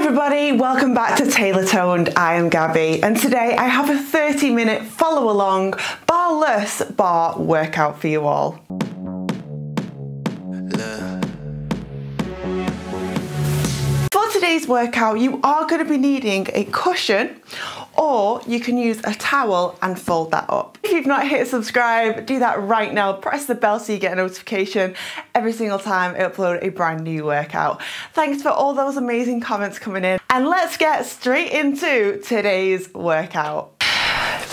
Hi everybody, welcome back to TaylorToned. I am Gabby and today I have a 30-minute follow along barless bar workout for you all. For today's workout you are going to be needing a cushion, or you can use a towel and fold that up. If you've not hit subscribe, do that right now. Press the bell so you get a notification every single time I upload a brand new workout. Thanks for all those amazing comments coming in. And let's get straight into today's workout.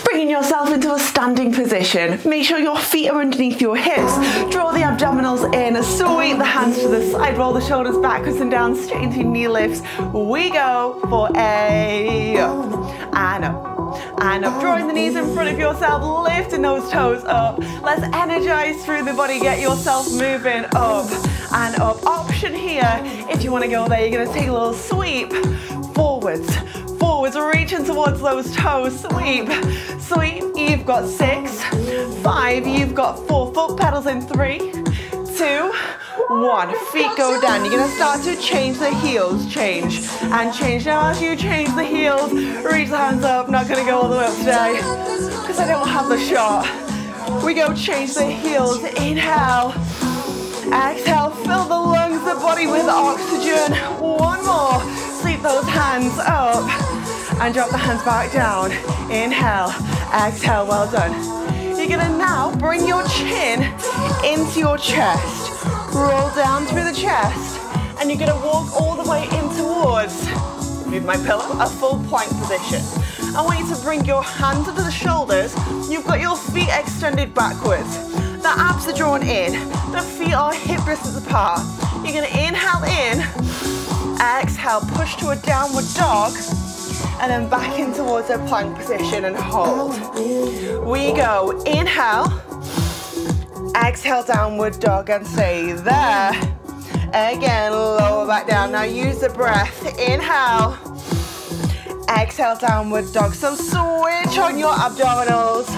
Bringing yourself into a standing position. Make sure your feet are underneath your hips. Draw the abdominals in, sweep the hands to the side, roll the shoulders backwards and down, straight into your knee lifts. We go for a, and up. Drawing the knees in front of yourself, lifting those toes up. Let's energize through the body, get yourself moving up and up. Option here, if you wanna go there, you're gonna take a little sweep forwards. Forwards, reaching towards those toes, sweep, sweep. You've got 6, 5, you've got 4, foot pedals in 3, 2, 1. Feet go down. You're gonna start to change the heels, change and change. Now as you change the heels, reach the hands up. Not gonna go all the way up today because I don't have the shot. We go, change the heels, inhale, exhale, fill the lungs, the body with oxygen. One more, sweep those hands up and drop the hands back down. Inhale, exhale, well done. You're gonna now bring your chin into your chest. Roll down through the chest and you're gonna walk all the way in towards, move my pillow, a full plank position. I want you to bring your hands under the shoulders. You've got your feet extended backwards. The abs are drawn in. The feet are hip distance apart. You're gonna inhale in, exhale, push to a downward dog, and then back in towards a plank position and hold. We go, inhale, exhale, downward dog and stay there. Again, lower back down. Now use the breath. Inhale, exhale, downward dog. So switch on your abdominals.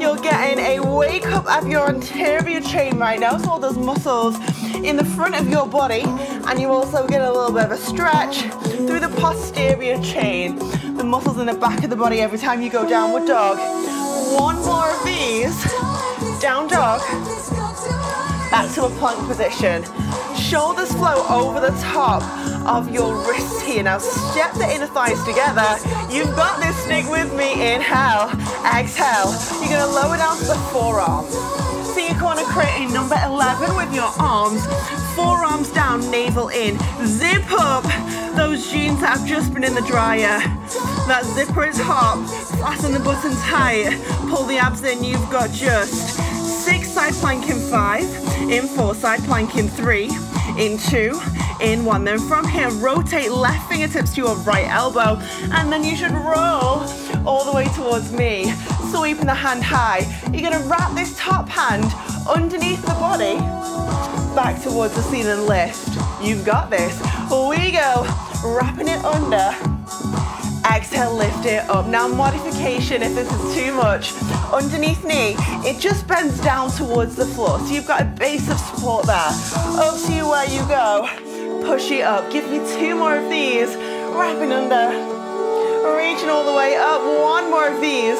You're getting a wake up of your anterior chain right now. So all those muscles in the front of your body, and you also get a little bit of a stretch through the posterior chain, the muscles in the back of the body every time you go downward dog. One more of these. Down dog, back to a plank position. Shoulders flow over the top of your wrists here. Now step the inner thighs together. You've got this, stick with me. Inhale, exhale. You're gonna lower down to the forearm. So you're gonna create a number 11 with your arms. Forearms down, navel in. Zip up those jeans that have just been in the dryer. That zipper is hot. Fasten the button tight. Pull the abs in. You've got just 6, side plank in 5, in 4, side plank in 3, in 2, in 1. Then from here, rotate left fingertips to your right elbow, and then you should roll all the way towards me, sweeping the hand high. You're gonna wrap this top hand underneath the body, back towards the ceiling lift. You've got this. We go, wrapping it under, exhale, lift it up. Now modification, if this is too much, underneath knee, it just bends down towards the floor. So you've got a base of support there. Up to you where you go, push it up. Give me 2 more of these, wrapping under, reaching all the way up. 1 more of these,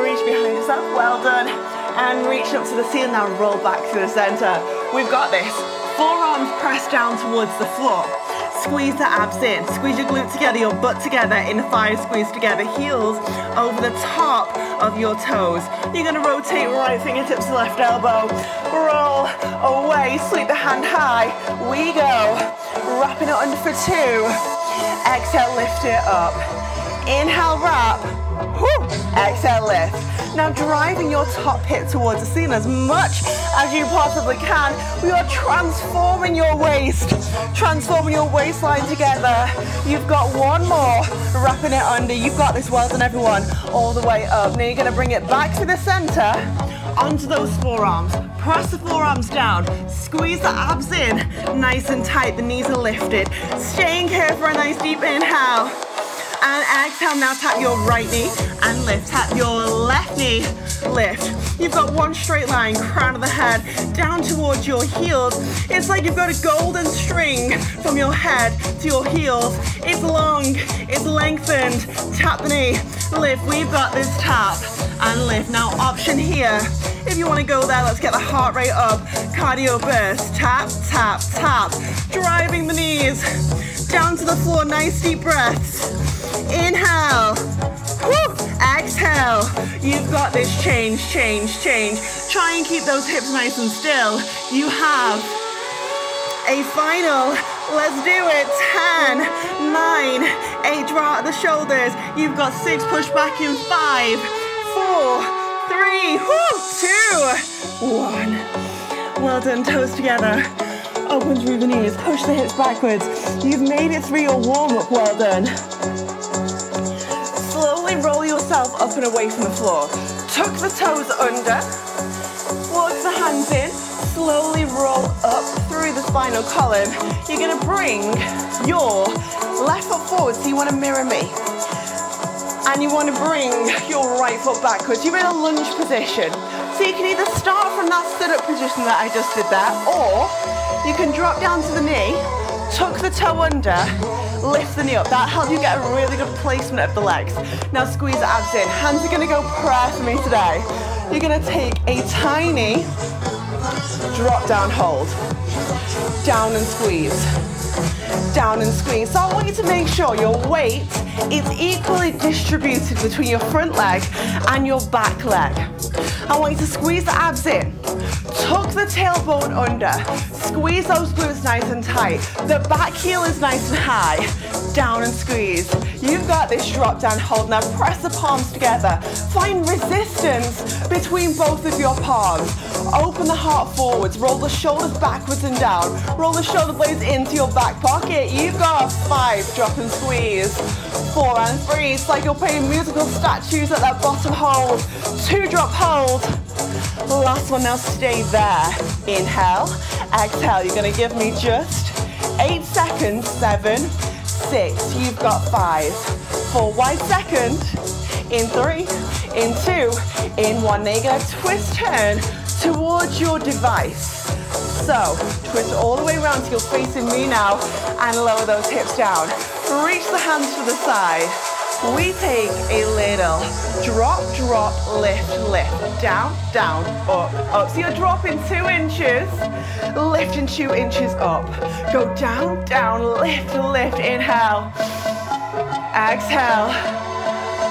reach behind yourself, well done. And reach up to the ceiling, now roll back to the center. We've got this. Forearms pressed down towards the floor. Squeeze the abs in, squeeze your glutes together, your butt together, inner thighs squeeze together, heels over the top of your toes. You're gonna rotate right fingertips to left elbow, roll away, sweep the hand high. We go, wrapping it under for 2, exhale, lift it up. Inhale, wrap, whoo, exhale, lift. Now driving your top hip towards the ceiling as much as you possibly can. We are transforming your waist, transforming your waistline together. You've got 1 more, wrapping it under. You've got this, well done everyone, all the way up. Now you're gonna bring it back to the center, onto those forearms. Press the forearms down, squeeze the abs in, nice and tight, the knees are lifted. Staying here for a nice deep inhale, and exhale. Now tap your right knee and lift. Tap your left knee, lift. You've got one straight line, crown of the head, down towards your heels. It's like you've got a golden string from your head to your heels. It's long, it's lengthened. Tap the knee, lift. We've got this, tap and lift. Now option here, if you want to go there, let's get the heart rate up. Cardio burst, tap, tap, tap. Driving the knees down to the floor, nice deep breaths. Inhale, woo, exhale. You've got this, change, change, change. Try and keep those hips nice and still. You have a final, let's do it, 10, 9, 8, draw out the shoulders. You've got 6, push back in 5, 4, 3, woo, 2, 1. Well done, toes together. Open through the knees, push the hips backwards. You've made it through your warm-up, well done. Slowly roll yourself up and away from the floor. Tuck the toes under, walk the hands in, slowly roll up through the spinal column. You're gonna bring your left foot forward, so you wanna mirror me. And you want to bring your right foot backwards. You're in a lunge position. So you can either start from that sit-up position that I just did there, or you can drop down to the knee, tuck the toe under, lift the knee up. That'll help you get a really good placement of the legs. Now squeeze the abs in. Hands are gonna go prayer for me today. You're gonna take a tiny drop down hold. Down and squeeze. Down and squeeze. So I want you to make sure your weight is equally distributed between your front leg and your back leg. I want you to squeeze the abs in, tuck the tailbone under, squeeze those glutes nice and tight. The back heel is nice and high. Down and squeeze. You've got this, drop down hold. Now press the palms together. Find resistance between both of your palms. Open the heart forwards, roll the shoulders backwards and down. Roll the shoulder blades into your back pocket. You've got 5, drop and squeeze. 4 and 3, it's like you're playing musical statues at that bottom hold. 2, drop hold. Last one, now stay there. Inhale, exhale. You're gonna give me just 8 seconds, 7, 6. You've got 5, 4, wide second. In 3, in 2, in 1. Now you're gonna twist, turn towards your device. So, twist all the way around so you're facing me now and lower those hips down. Reach the hands to the side. We take a little drop, drop, lift, lift. Down, down, up, up. So you're dropping 2 inches, lifting 2 inches up. Go down, down, lift, lift. Inhale, exhale.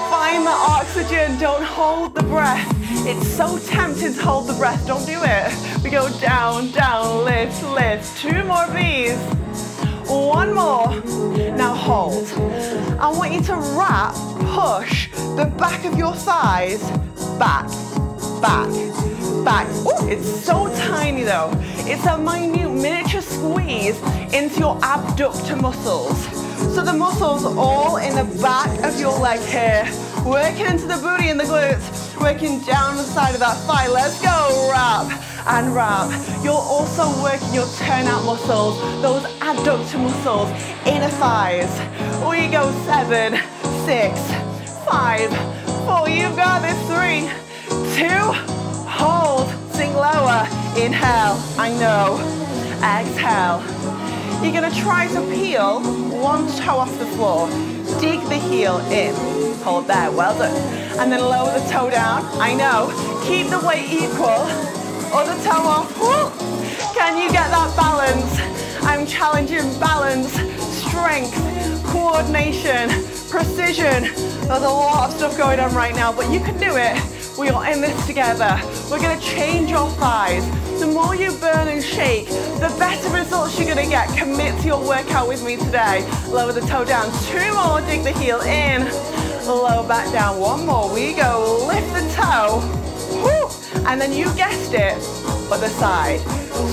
Find the oxygen, don't hold the breath. It's so tempting to hold the breath, don't do it. We go down, down, lift, lift. 2 more of these, 1 more. Now hold. I want you to wrap, push the back of your thighs back, back, back. Ooh, it's so tiny though. It's a minute miniature squeeze into your abductor muscles. So the muscles all in the back of your leg here. Working into the booty and the glutes, working down the side of that thigh. Let's go, wrap and wrap. You're also working your turnout muscles, those adductor muscles, inner thighs. We go 7, 6, 5, 4. You've got this. 3, 2, hold. Sink lower. Inhale, I know. Exhale. You're gonna try to peel one toe off the floor. Dig the heel in. Hold there, well done. And then lower the toe down, I know. Keep the weight equal, other toe off. Woo. Can you get that balance? I'm challenging balance, strength, coordination, precision. There's a lot of stuff going on right now, but you can do it. We are in this together. We're gonna change your thighs. The more you burn and shake, the better results you're gonna get. Commit to your workout with me today. Lower the toe down, 2 more, dig the heel in. Low back down, 1 more. We go, lift the toe, whoo, and then you guessed it, other side.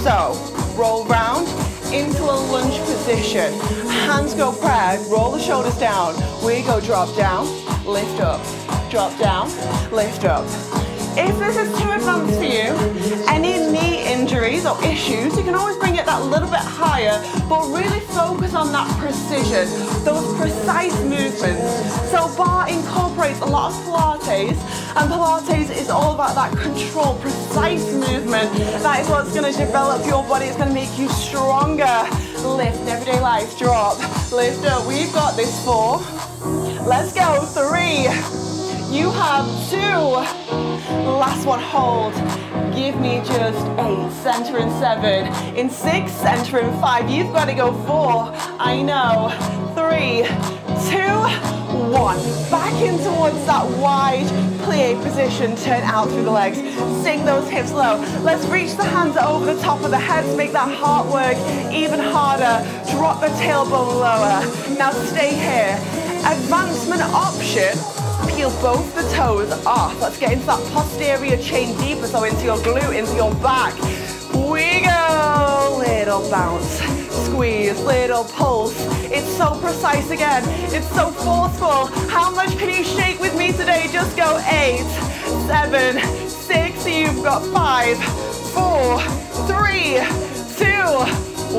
So, roll round into a lunge position. Hands go prayer, roll the shoulders down. We go drop down, lift up, drop down, lift up. If this is too advanced for you, any knee injuries or issues, you can always bring it that little bit higher, but really focus on that precision, those precise movements. So bar incorporates a lot of Pilates, and Pilates is all about that control, precise movement. That is what's going to develop your body. It's going to make you stronger. Lift, everyday life, drop, lift up. We've got this 4. Let's go, 3. You have 2. Last one, hold. Give me just 8, center in 7. In 6, center in 5. You've got to go 4, I know. 3, 2, 1. Back in towards that wide plie position, turn out through the legs. Sink those hips low. Let's reach the hands over the top of the head to make that heart work even harder. Drop the tailbone lower. Now stay here. Advancement option. Peel both the toes off. Let's get into that posterior chain deeper, so into your glute, into your back. We go. Little bounce, squeeze, little pulse. It's so precise again. It's so forceful. How much can you shake with me today? Just go 8, 7, 6. You've got 5, 4, 3, 2,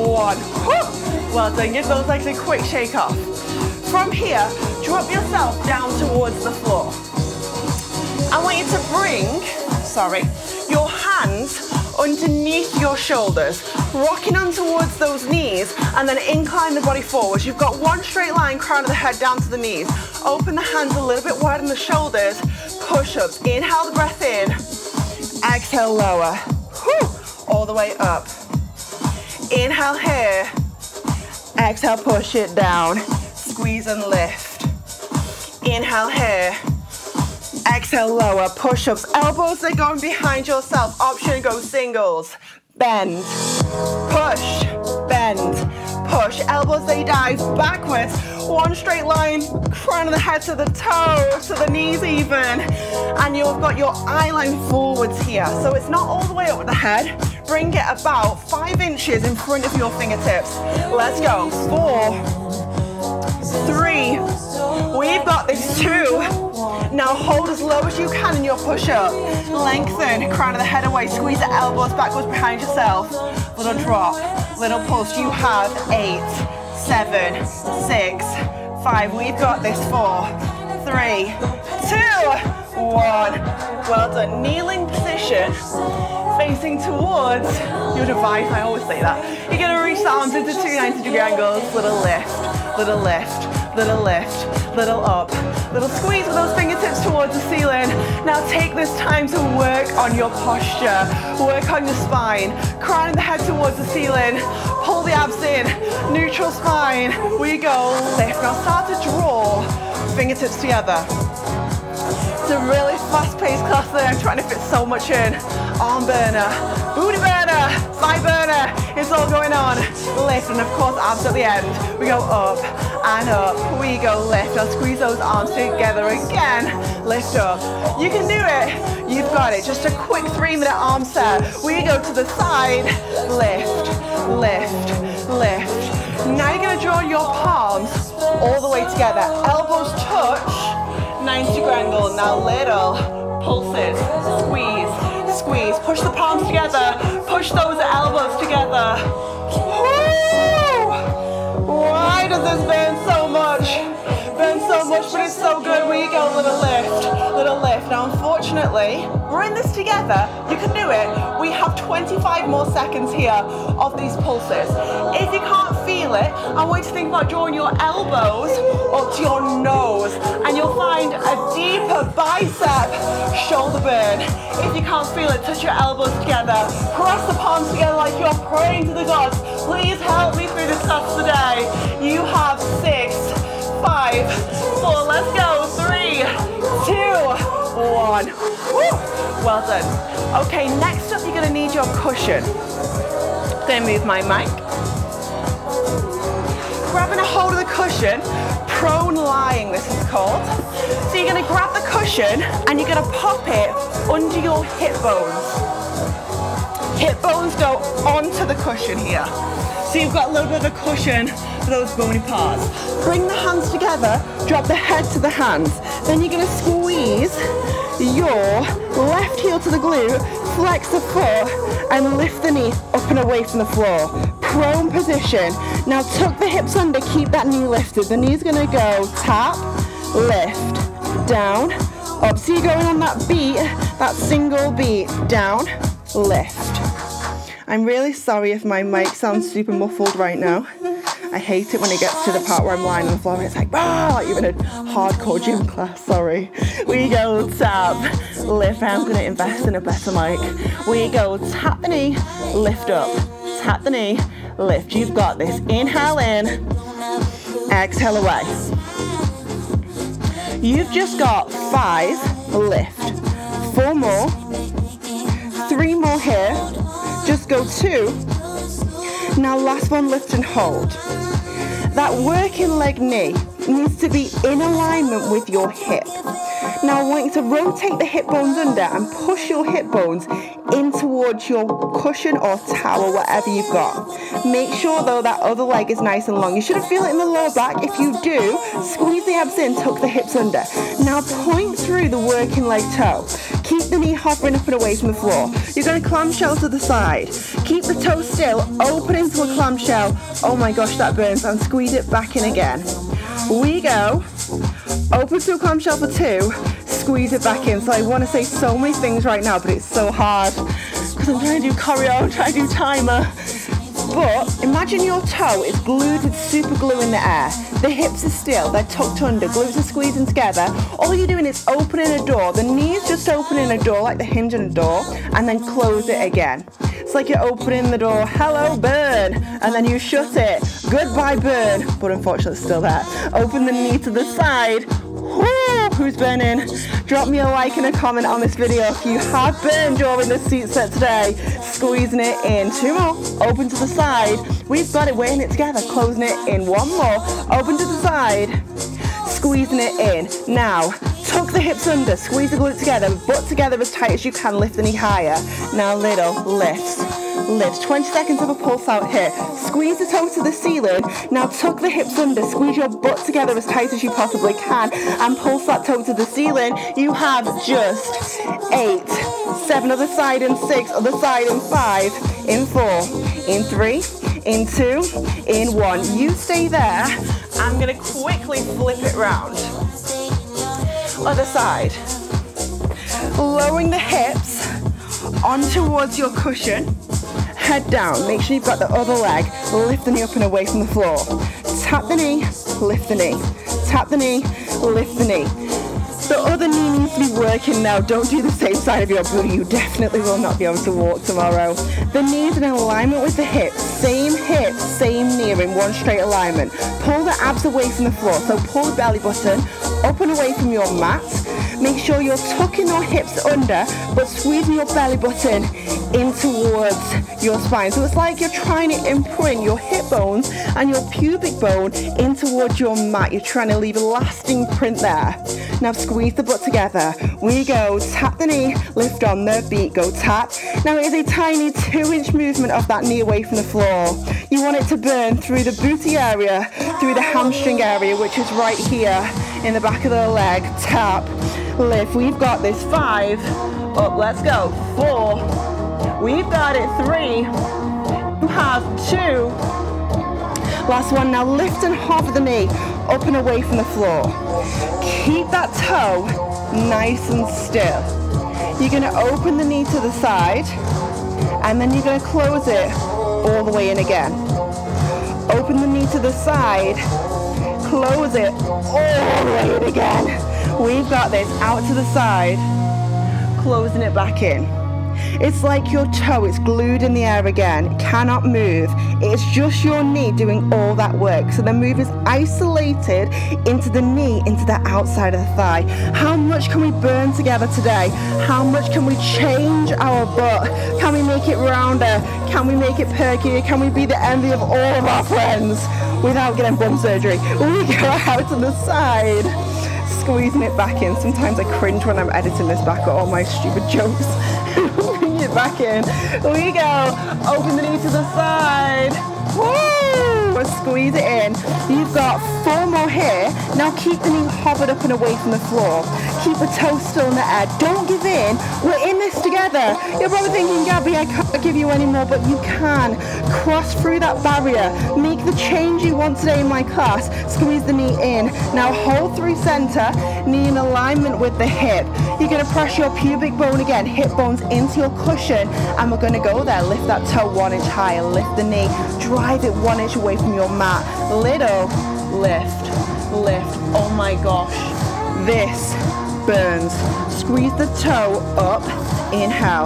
1. Woo! Well done. Give those legs a quick shake off. From here, drop yourself down towards the floor. I want you to bring, your hands underneath your shoulders, rocking on towards those knees, and then incline the body forwards. You've got one straight line, crown of the head down to the knees. Open the hands a little bit wide on the shoulders, push-ups. Inhale the breath in, exhale lower. Whew. All the way up. Inhale here, exhale, push it down. Squeeze and lift. Inhale here. Exhale lower, push-ups. Elbows are going behind yourself. Option, go singles. Bend, push, bend, push. Elbows, they dive backwards. One straight line, crown of the head to the toes, to the knees even. And you've got your eye line forwards here. So it's not all the way up with the head. Bring it about 5 inches in front of your fingertips. Let's go. 4, 3, we've got this 2. Now hold as low as you can in your push-up. Lengthen, crown of the head away, squeeze the elbows backwards behind yourself. Little drop, little pulse. You have 8, 7, 6, 5. We've got this 4, 3, 2, 1. Well done. Kneeling position, facing towards your device. I always say that. You're going to reach the arms into 290-degree angles. Little lift. Little lift, little lift, little up, little squeeze with those fingertips towards the ceiling. Now take this time to work on your posture, work on your spine, crowning the head towards the ceiling, pull the abs in, neutral spine. We go, lift. Now start to draw fingertips together. It's a really fast-paced class there. I'm trying to fit so much in. Arm burner, booty burner, thigh burner. It's all going on. Lift, and of course abs at the end. We go up and up. We go lift. Now squeeze those arms together again. Lift up. You can do it. You've got it. Just a quick 3-minute arm set. We go to the side. Lift, lift, lift. Now you're going to draw your palms all the way together. Elbows touch. 90-degree angle. Now little pulses. Squeeze. Squeeze, push the palms together, push those elbows together. Woo! Why does this burn so much? Burn so much, but it's so good. We go, little lift, little lift. Now, unfortunately, we're in this together. You can do it. We have 25 more seconds here of these pulses. If you can't feel it, I want you to think about drawing your elbows up to your nose, and you'll find a deeper bicep shoulder burn. If you can't feel it, touch your elbows together, press the palms together like you're praying to the gods. Please help me through this class today. You have 6, 5, 4. Let's go. 3, 2, 1. Woo! Well done. Okay, next up, you're gonna need your cushion. I'm gonna move my mic. Grabbing a hold of the cushion, prone lying, this is called. So you're gonna grab the cushion and you're gonna pop it under your hip bones. Hip bones go onto the cushion here. So you've got a little bit of a cushion for those bony parts. Bring the hands together, drop the head to the hands. Then you're gonna squeeze your left heel to the glute, flex the foot, and lift the knee up and away from the floor. Prone position. Now tuck the hips under, keep that knee lifted. The knee's gonna go tap, lift, down, up. So you're going on that beat, that single beat, down, lift. I'm really sorry if my mic sounds super muffled right now. I hate it when it gets to the part where I'm lying on the floor and it's like you're in a hardcore gym class, sorry. We go tap, lift. I'm gonna invest in a better mic. We go tap the knee, lift up. Tap the knee, lift. You've got this. Inhale in, exhale away. You've just got 5, lift. 4 more, 3 more here. Just go 2. Now last one, lift and hold. That working leg knee needs to be in alignment with your hip. Now I want you to rotate the hip bones under and push your hip bones in towards your cushion or towel, whatever you've got. Make sure though that other leg is nice and long. You shouldn't feel it in the lower back. If you do, squeeze the abs in, tuck the hips under. Now point through the working leg toe. Keep the knee hovering up and away from the floor. You're going to clamshell to the side. Keep the toe still, open into a clamshell. Oh my gosh, that burns. And squeeze it back in again. We go. Open to a clamshell for 2, squeeze it back in. So I want to say so many things right now, but it's so hard because I'm trying to do choreo, I'm trying to do timer. But imagine your toe is glued with super glue in the air. The hips are still, they're tucked under, glutes are squeezing together. All you're doing is opening a door. The knee's just opening a door, like the hinge on a door, and then close it again. It's like you're opening the door, hello burn, and then you shut it, goodbye burn, but unfortunately it's still there. Open the knee to the side. Woo, who's burning? Drop me a like and a comment on this video if you have burned during the seat set today. Squeezing it in, 2 more, open to the side. We've got it, we're in it together, closing it in, 1 more, open to the side, squeezing it in. Now, tuck the hips under, squeeze the glutes together, butt together as tight as you can, lift the knee higher. Now little lifts, lifts. 20 seconds of a pulse out here. Squeeze the toe to the ceiling. Now tuck the hips under, squeeze your butt together as tight as you possibly can and pulse that toe to the ceiling. You have just 8, 7, other side in 6, other side in 5, in 4, in 3, in 2, in 1. You stay there. I'm gonna quickly flip it round. Other side. Lowering the hips on towards your cushion. Head down. Make sure you've got the other leg. Lift the knee up and away from the floor. Tap the knee, lift the knee. Tap the knee, lift the knee. The other knee needs to be working now. Don't do the same side of your booty. You definitely will not be able to walk tomorrow. The knees in alignment with the hips. Same hip, same knee in one straight alignment. Pull the abs away from the floor. So pull the belly button up and away from your mat. Make sure you're tucking your hips under, but squeezing your belly button in towards your spine. So it's like you're trying to imprint your hip bones and your pubic bone in towards your mat. You're trying to leave a lasting print there. Now squeeze the butt together. We go tap the knee, lift on the beat, go tap. Now it is a tiny 2-inch movement of that knee away from the floor. You want it to burn through the booty area, through the hamstring area, which is right here in the back of the leg. Tap, lift. We've got this. 5, up, let's go. 4, we've got it. 3, you have 2. Last one. Now lift and hover the knee up and away from the floor. Keep that toe nice and still. You're going to open the knee to the side and then you're going to close it all the way in again. Open the knee to the side, close it all the way in again. We've got this. Out to the side, closing it back in. It's like your toe is glued in the air again. It cannot move. It's just your knee doing all that work. So the move is isolated into the knee, into the outside of the thigh. How much can we burn together today? How much can we change our butt? Can we make it rounder? Can we make it perkier? Can we be the envy of all of our friends without getting bum surgery? We go out to the side, squeezing it back in. Sometimes I cringe when I'm editing this back at all my stupid jokes. Bring it back in. We go. Open the knee to the side. Woo! Squeeze it in. You've got 4 more here. Now keep the knee hovered up and away from the floor. Keep the toe still in the air. Don't give in. We're in this together. You're probably thinking, Gabby, I can't give you any more, but you can. Cross through that barrier. Make the change you want today in my class. Squeeze the knee in. Now hold through center, knee in alignment with the hip. You're going to press your pubic bone again, hip bones into your cushion, and we're going to go there. Lift that toe 1 inch higher. Lift the knee. Drive it 1 inch away from your mat. Little lift, lift. Oh my gosh. This burns. Squeeze the toe up. Inhale.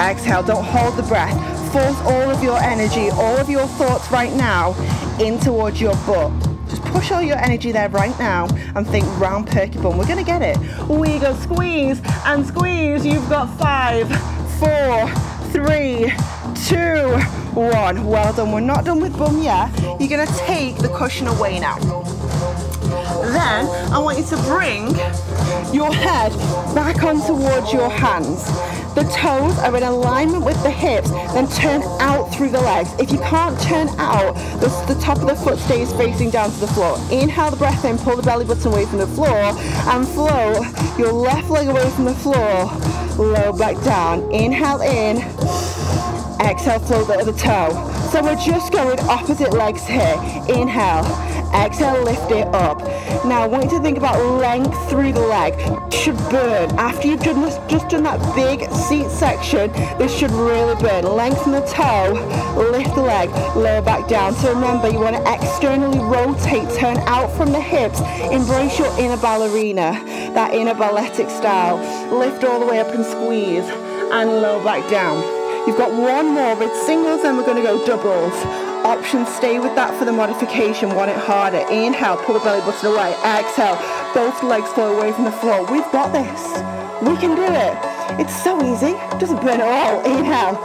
Exhale. Don't hold the breath. Force all of your energy, all of your thoughts right now in towards your butt. Just push all your energy there right now and think round perky bum. We're going to get it. We go squeeze and squeeze. You've got 5, 4, 3, 2, 1. Well done. We're not done with bum yet. You're going to take the cushion away now. Then I want you to bring your head back on towards your hands. The toes are in alignment with the hips, then turn out through the legs. If you can't turn out, the top of the foot stays facing down to the floor. Inhale the breath in, pull the belly button away from the floor, and float your left leg away from the floor, low back down. Inhale in, exhale, float the other toe. So we're just going opposite legs here. Inhale, exhale, lift it up. Now I want you to think about length through the leg. It should burn. After you've done this, just done that big seat section, this should really burn. Lengthen the toe, lift the leg, lower back down. So remember, you want to externally rotate, turn out from the hips, embrace your inner ballerina, that inner balletic style. Lift all the way up and squeeze, and lower back down. You've got one more with singles, and we're going to go doubles. Options, stay with that for the modification. Want it harder. Inhale, pull the belly button away. Exhale, both legs flow away from the floor. We've got this. We can do it. It's so easy. It doesn't burn at all. Inhale.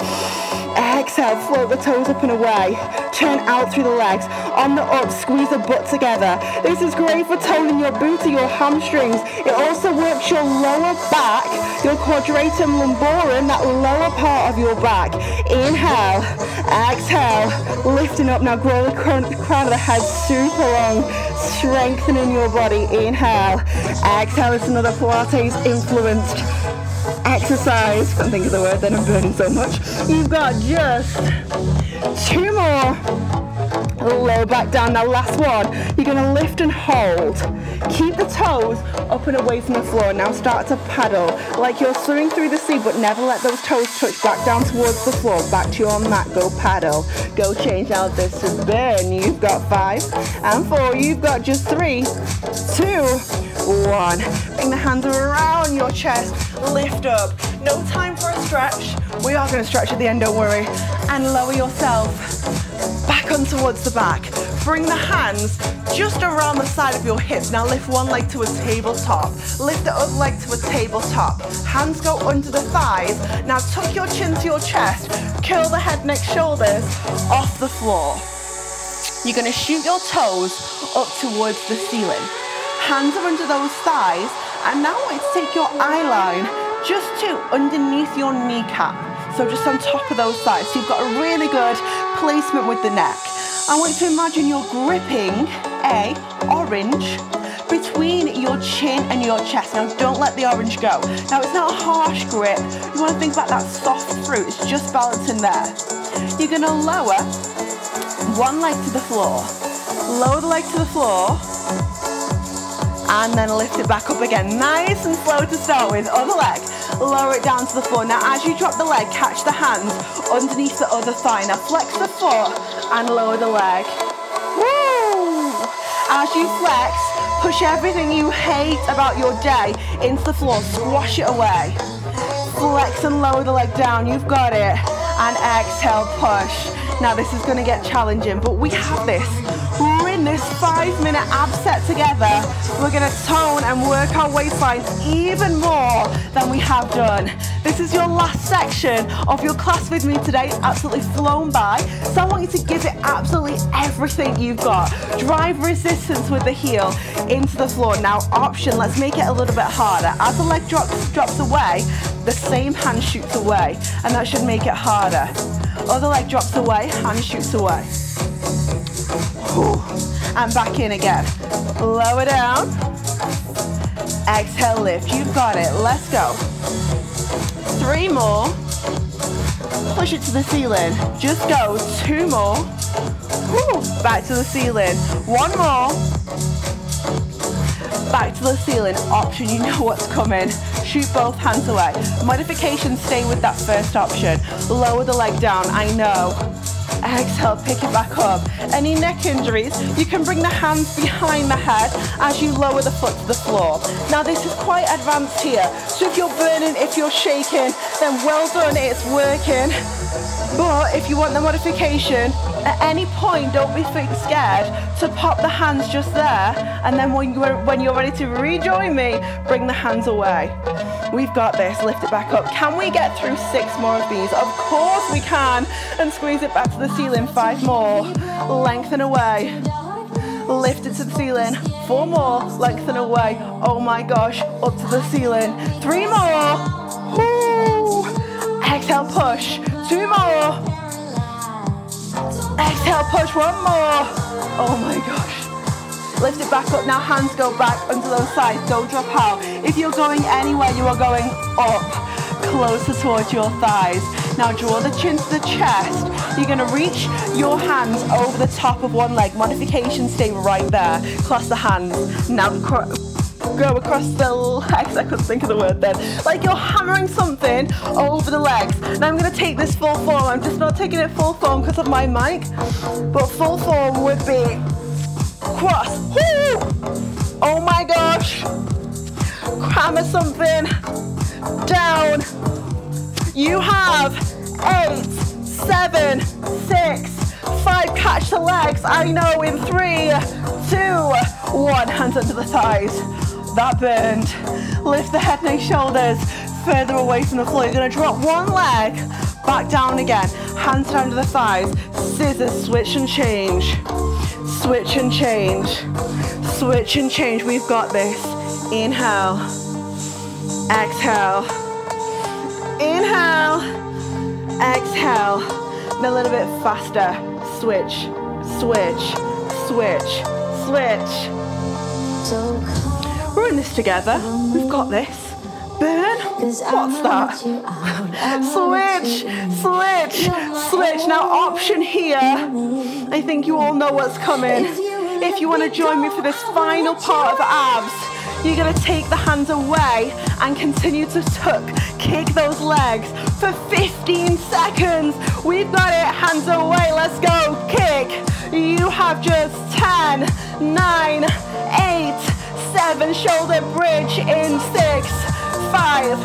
Exhale, float the toes up and away. Turn out through the legs. On the up, squeeze the butt together. This is great for toning your booty, your hamstrings. It also works your lower back, your quadratum lumborum, that lower part of your back. Inhale, exhale, lifting up. Now grow the crown of the head super long, strengthening your body. Inhale, exhale. It's another Pilates influenced exercise. Can't think of the word, then I'm burning so much. You've got just 2 more. Low back down. Now last one, you're going to lift and hold. Keep the toes up and away from the floor. Now start to paddle like you're swimming through the sea, but never let those toes touch. Back down towards the floor, back to your mat. Go paddle, go change out. This is burn. You've got 5 and 4. You've got just 3, 2, 1. Bring the hands around your chest, lift up. No time for a stretch. We are going to stretch at the end, don't worry. And lower yourself back on towards the back. Bring the hands just around the side of your hips. Now lift one leg to a tabletop. Lift the other leg to a tabletop. Hands go under the thighs. Now tuck your chin to your chest. Curl the head, neck, shoulders off the floor. You're going to shoot your toes up towards the ceiling. Hands are under those thighs. And now I want you to take your eye line just to underneath your kneecap. So just on top of those thighs. So you've got a really good placement with the neck. I want you to imagine you're gripping a orange between your chin and your chest. Now don't let the orange go. Now it's not a harsh grip. You want to think about that soft fruit. It's just balancing there. You're going to lower one leg to the floor. Lower the leg to the floor. And then lift it back up again. Nice and slow to start with. Other leg. Lower it down to the floor. Now as you drop the leg, catch the hand underneath the other thigh. Now flex the foot and lower the leg. Woo! As you flex, push everything you hate about your day into the floor. Squash it away. Flex and lower the leg down. You've got it. And exhale, push. Now this is going to get challenging, but we have this. We're in this 5-minute ab set together. We're going to tone and work our waistlines even more than we have done. This is your last section of your class with me today. It's absolutely flown by. So I want you to give it absolutely everything you've got. Drive resistance with the heel into the floor. Now option, let's make it a little bit harder. As the leg drops away, the same hand shoots away, and that should make it harder. Other leg drops away, hand shoots away. And back in again. Lower down. Exhale, lift. You've got it. Let's go. 3 more. Push it to the ceiling. Just go. 2 more. Woo. Back to the ceiling. 1 more. Back to the ceiling. Option, you know what's coming. Shoot both hands away. Modifications, stay with that first option. Lower the leg down. I know. Exhale, pick it back up. Any neck injuries, you can bring the hands behind the head as you lower the foot to the floor. Now this is quite advanced here, so if you're burning, if you're shaking, then well done, it's working. But if you want the modification, at any point, don't be scared to pop the hands just there, and then when you're ready to rejoin me, bring the hands away. We've got this, lift it back up. Can we get through 6 more of these? Of course we can, and squeeze it back to the ceiling. 5 more, lengthen away. Lift it to the ceiling. 4 more, lengthen away. Oh my gosh, up to the ceiling. 3 more, woo. Exhale, push. 2 more, exhale, push. 1 more, oh my gosh. Lift it back up. Now hands go back under those sides. Don't drop out. If you're going anywhere, you are going up, closer towards your thighs. Now draw the chin to the chest. You're going to reach your hands over the top of one leg. Modification, stay right there. Cross the hands. Now go across the legs. I couldn't think of the word then. Like you're hammering something over the legs. Now I'm going to take this full form. I'm just not taking it full form because of my mic. But full form would be cross. Woo! Oh my gosh. Hammer something. Down. You have 8, 7, 6, 5. Catch the legs. I know, in 3, 2, 1. Hands under the thighs. That burned. Lift the head, neck, shoulders further away from the floor. You're going to drop one leg back down again. Hands down to the thighs. Scissors, switch and change. Switch and change, switch and change. We've got this. Inhale, exhale, inhale, exhale. And a little bit faster. Switch, switch, switch, switch. We're in this together. We've got this. Burn? What's that? Switch, switch, switch. Now option here. I think you all know what's coming. If you want to join me for this final part of abs, you're going to take the hands away and continue to tuck, kick those legs for 15 seconds. We've got it. Hands away. Let's go. Kick. You have just 10, 9, 8, 7. Shoulder bridge in 6. 5,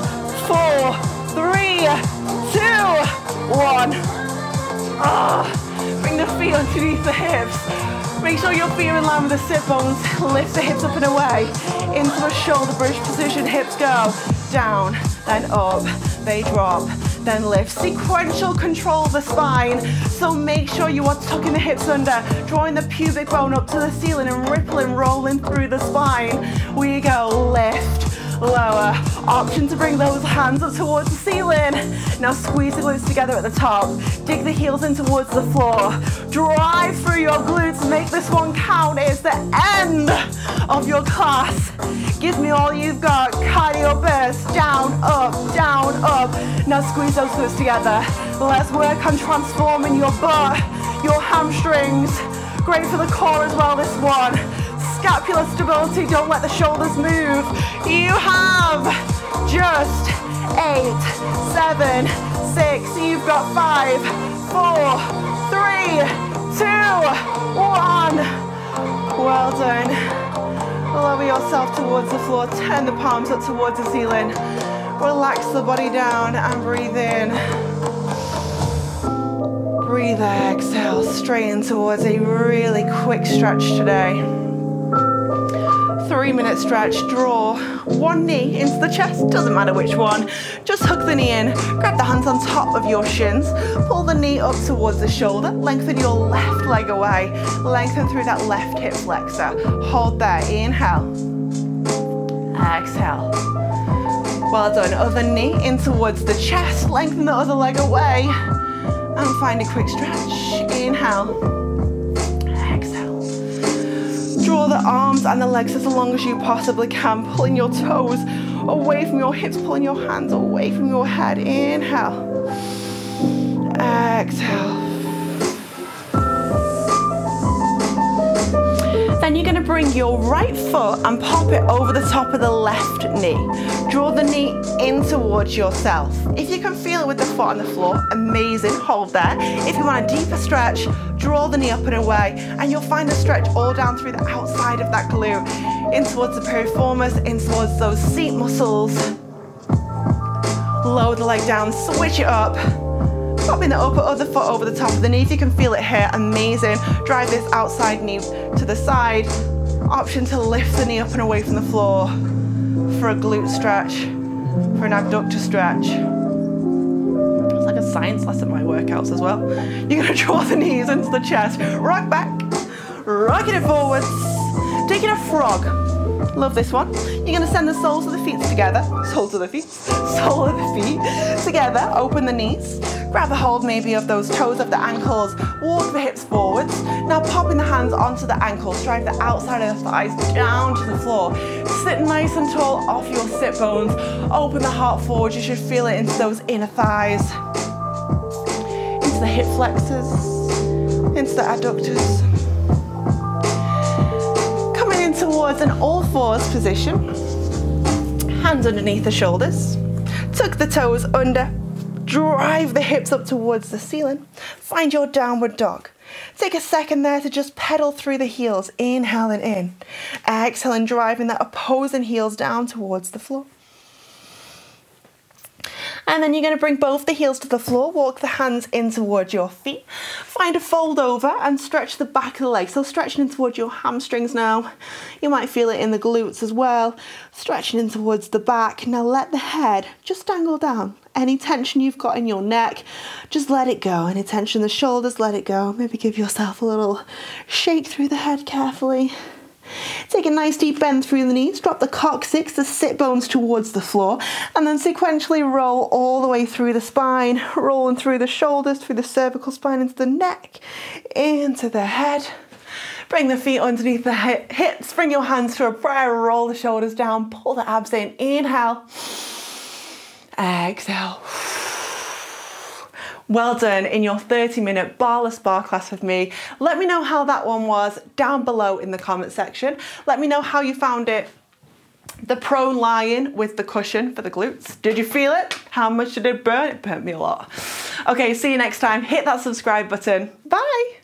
4, 3, 2, 1. Bring the feet underneath the hips. Make sure your feet are in line with the sit bones. Lift the hips up and away. Into a shoulder bridge position. Hips go down, then up. They drop, then lift. Sequential control of the spine. So make sure you are tucking the hips under, drawing the pubic bone up to the ceiling and rippling, rolling through the spine. We go. Lift. Lower. Option to bring those hands up towards the ceiling. Now squeeze the glutes together at the top. Dig the heels in towards the floor. Drive through your glutes. Make this one count. It's the end of your class. Give me all you've got. Cardio burst. Down, up, down, up. Now squeeze those glutes together. Let's work on transforming your butt, your hamstrings. Great for the core as well, this one. Scapular stability, don't let the shoulders move. You have just 8, 7, 6. You've got 5, 4, 3, 2, 1. Well done. Lower yourself towards the floor. Turn the palms up towards the ceiling. Relax the body down and breathe in. Breathe out, exhale. Straighten towards a really quick stretch today. 3-minute stretch. Draw one knee into the chest, doesn't matter which one, just hook the knee in, grab the hands on top of your shins, pull the knee up towards the shoulder, lengthen your left leg away, lengthen through that left hip flexor, hold there, inhale, exhale, well done, other knee in towards the chest, lengthen the other leg away, and find a quick stretch, inhale, exhale. Draw the arms and the legs as long as you possibly can, pulling your toes away from your hips, pulling your hands away from your head. Inhale, exhale. Then you're gonna bring your right foot and pop it over the top of the left knee. Draw the knee in towards yourself. If you can feel it with the foot on the floor, amazing, hold there. If you want a deeper stretch, draw the knee up and away, and you'll find a stretch all down through the outside of that glute, in towards the piriformis, in towards those seat muscles. Lower the leg down, switch it up. Popping the upper other foot over the top of the knee. If you can feel it here, amazing. Drive this outside knee to the side. Option to lift the knee up and away from the floor for a glute stretch, for an adductor stretch. It's like a science lesson, my workouts as well. You're gonna draw the knees into the chest. Rock back, rocking it forwards. Taking a frog. Love this one. You're gonna send the soles of the feet together. Soles of the feet together. Open the knees. Grab a hold maybe of those toes of the ankles, walk the hips forwards. Now popping the hands onto the ankles, drive the outside of the thighs down to the floor. Sit nice and tall off your sit bones. Open the heart forward, you should feel it into those inner thighs, into the hip flexors, into the adductors. Coming in towards an all fours position. Hands underneath the shoulders. Tuck the toes under. Drive the hips up towards the ceiling. Find your downward dog. Take a second there to just pedal through the heels, inhaling in. Exhaling, driving that opposing heels down towards the floor. And then you're gonna bring both the heels to the floor, walk the hands in towards your feet. Find a fold over and stretch the back of the leg. So stretching in towards your hamstrings now. You might feel it in the glutes as well. Stretching in towards the back. Now let the head just dangle down. Any tension you've got in your neck, just let it go. Any tension in the shoulders, let it go. Maybe give yourself a little shake through the head carefully. Take a nice deep bend through the knees, drop the coccyx, the sit bones towards the floor, and then sequentially roll all the way through the spine, rolling through the shoulders, through the cervical spine, into the neck, into the head. Bring the feet underneath the hips, bring your hands to a prayer, roll the shoulders down, pull the abs in, inhale, exhale. Well done in your 30-minute barless bar class with me. Let me know how that one was down below in the comment section. Let me know how you found it. The prone lying with the cushion for the glutes. Did you feel it? How much did it burn? It burnt me a lot. Okay, see you next time. Hit that subscribe button. Bye.